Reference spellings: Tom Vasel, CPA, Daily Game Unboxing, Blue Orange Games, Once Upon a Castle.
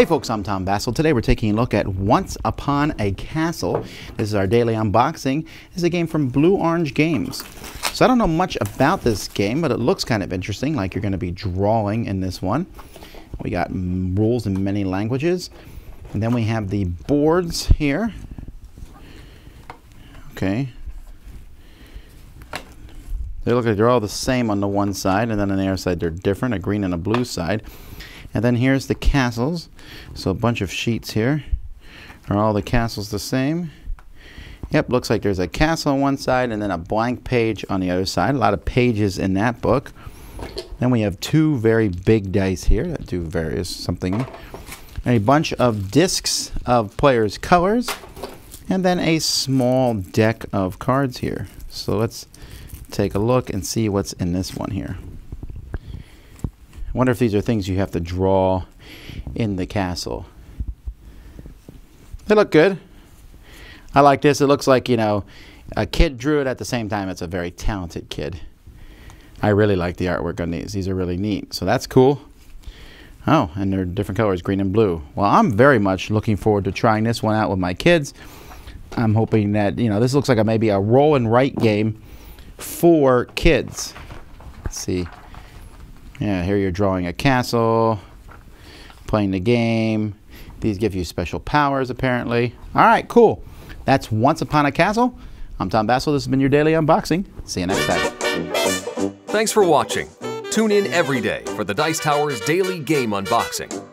Hey folks, I'm Tom Vasel. Today we're taking a look at Once Upon a Castle. This is our daily unboxing. This is a game from Blue Orange Games. So I don't know much about this game, but it looks kind of interesting, like you're going to be drawing in this one. We got rules in many languages. And then we have the boards here. Okay. They look like they're all the same on the one side, and then on the other side they're different, a green and a blue side. And then here's the castles. So a bunch of sheets here. Are all the castles the same? Yep, looks like there's a castle on one side and then a blank page on the other side. A lot of pages in that book. Then we have two very big dice here that do various something. A bunch of discs of players' colors. And then a small deck of cards here. So let's take a look and see what's in this one here. I wonder if these are things you have to draw in the castle. They look good. I like this. It looks like, you know, a kid drew it at the same time. It's a very talented kid. I really like the artwork on these. These are really neat. So that's cool. Oh, and they're different colors, green and blue. Well, I'm very much looking forward to trying this one out with my kids. I'm hoping that, you know, this looks like maybe a roll and write game for kids. Let's see. Yeah, here you're drawing a castle, playing the game. These give you special powers, apparently. All right, cool. That's Once Upon a Castle. I'm Tom Vasel. This has been your daily unboxing. See you next time. Thanks for watching. Tune in every day for the Dice Tower's daily game unboxing.